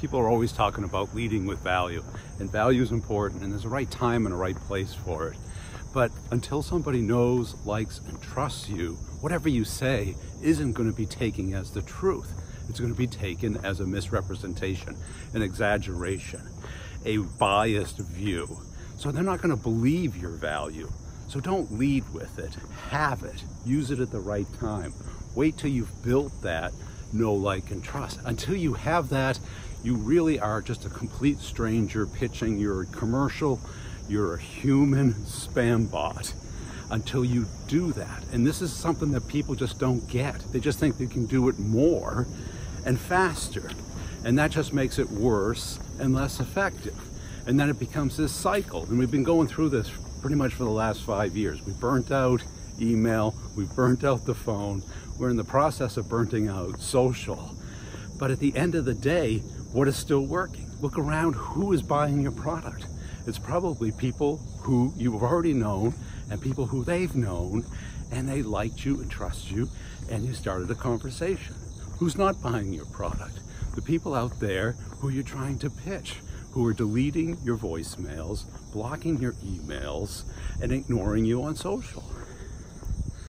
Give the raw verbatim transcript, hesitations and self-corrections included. people are always talking about leading with value, and value is important, and there's a right time and a right place for it. But until somebody knows, likes, and trusts you, whatever you say isn't going to be taken as the truth. It's going to be taken as a misrepresentation, an exaggeration, a biased view. So they're not going to believe your value. So don't lead with it. Have it. Use it at the right time. Wait till you've built that know, like, and trust. Until you have that, you really are just a complete stranger pitching your commercial. You're a human spam bot until you do that. And this is something that people just don't get. They just think they can do it more and faster. And that just makes it worse and less effective. And then it becomes this cycle. And we've been going through this pretty much for the last five years. We burnt out email, we burnt out the phone. We're in the process of burning out social. But at the end of the day, what is still working? Look around, who is buying your product? It's probably people who you've already known and people who they've known, and they liked you and trust you, and you started a conversation. Who's not buying your product? The people out there who you're trying to pitch, who are deleting your voicemails, blocking your emails, and ignoring you on social.